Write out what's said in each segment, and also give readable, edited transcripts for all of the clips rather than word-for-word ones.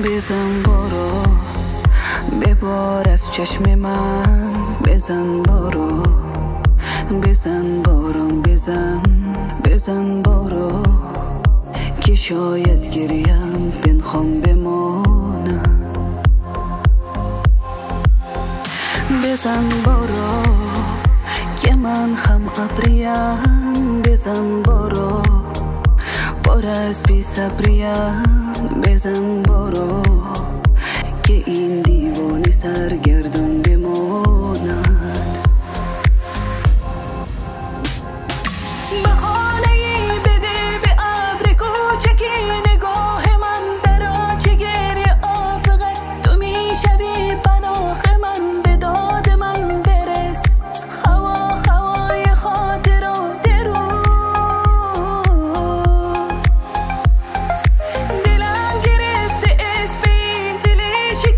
بزن برو ببار از چشم من، بزن برو بزن بارم، بزن بزن برو که شاید گریم بنخوام بمانم. بزن برو که من خم ابریم، بزن برو بار از بی صبریم، بزن برو که این دیوانه سرگردان بماند. بهانه ای بده به ابر کوچکی، نگاه من در آنچه گریه آفقت تو میشوی پناه من. به داد من برس خوای خاطرات روز، دلم گرفته اسبی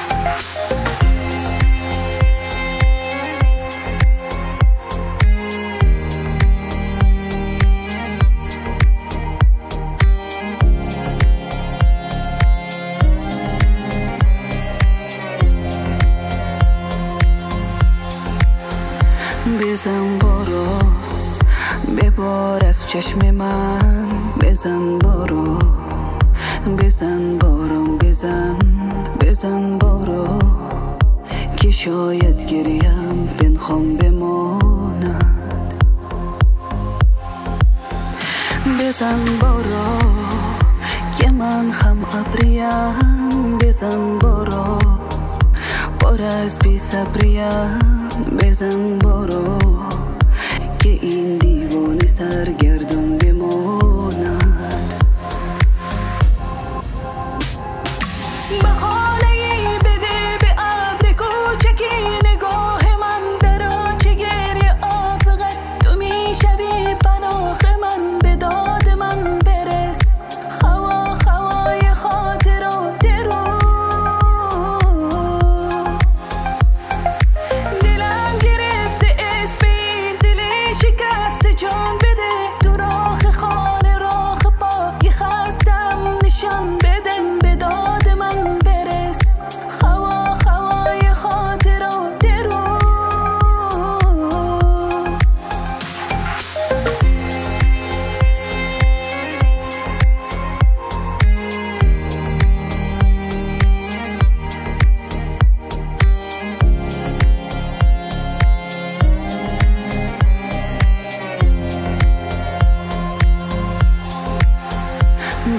دلی شکست، جان بده تو راخ خانه راخ پا یه خستم نشان بده. به داد من برس خوای خاطرات روز.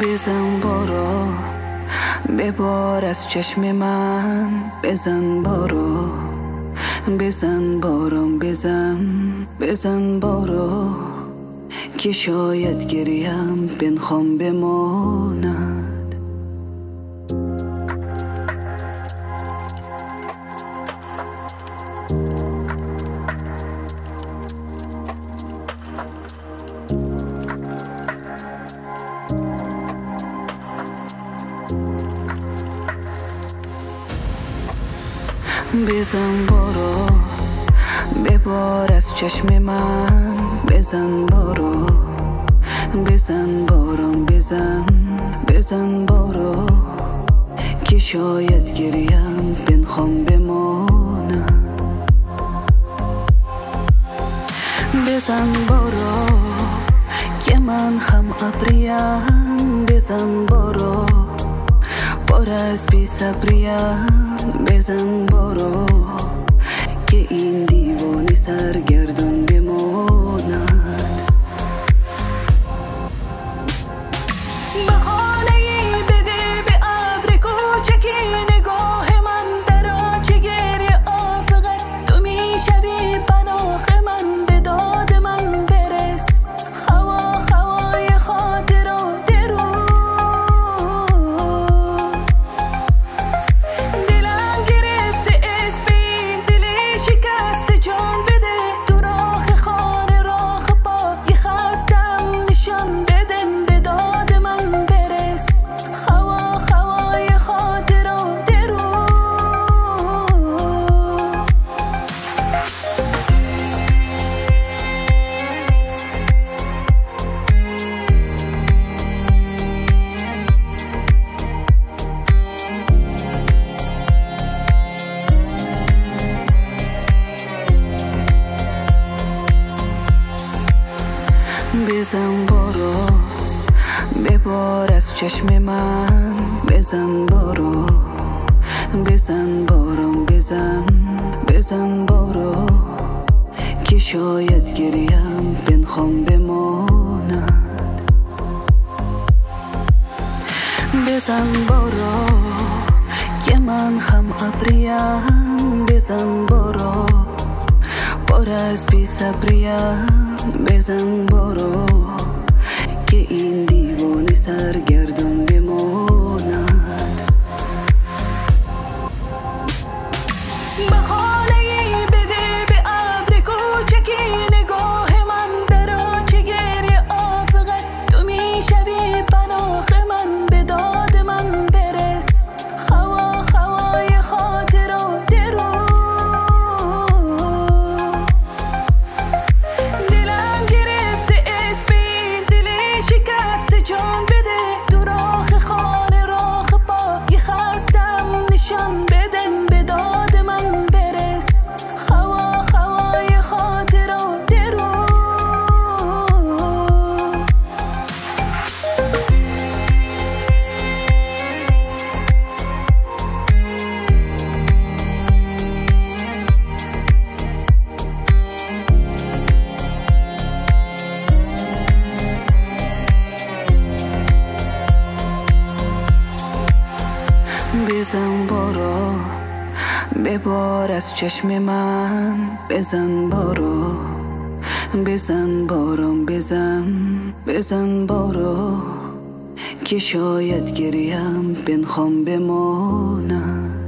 بزن برو ببار از چشم من، بزن برو بزن بارم، بزن بزن برو که شاید گریم بنخوام بماند. بزن برو که من خم ابریم، بزن برو بار از بی صبریم، بزن برو که این دیوانه سرگردان بماند. بهانه ای بده به ابر کوچکی، نگاه من در آنچه گریه آفقت تو میشوی پناه من. به داد من برس خوای خاطرات روز، بزن برو ببار از چشم من، بزن برو بزن بارم، بزن بزن برو که شاید گریم بنخوام بماند. بزن برو ببار از چشم من، بزن برو بزن بارم، بزن بزن برو که شاید گریم بنخوام بمانم. بزن برو که من خم ابریم، بزن برو بار از بی صبریم، بزن برو که این دیوانه سرگردان بماند. بهانه ای بده به ابر کوچکی، نگاه من در آنچه گریه آفقت تو میشوی پناه من. به داد من برس خوای خاطرات بار از چشم من بزن برو، بزن بارم، بزن بزن برو که شاید گریم بنخوام بماند. بزن برو که من خم ابریم، بزن برو بار از بی صبریم، بزن برو که این دیوانه سرگردان بماند. بهانه ای بده به ابر کوچکی، نگاه من در آنچه گریه آفقت، تو میشوی پناه من، به داد من برس، خوا خوای خاطرات رو دلم گرفته، اسبین دل شکسته جان بده، تو راه خانه راه پا یه خستم نشان بده، به داد من برس، خوا خوای خاطرات رو. بزن برو ببار از چشم من، بزن برو، بزن بارم، بزن بزن برو که شاید گریم بنخوام بماند.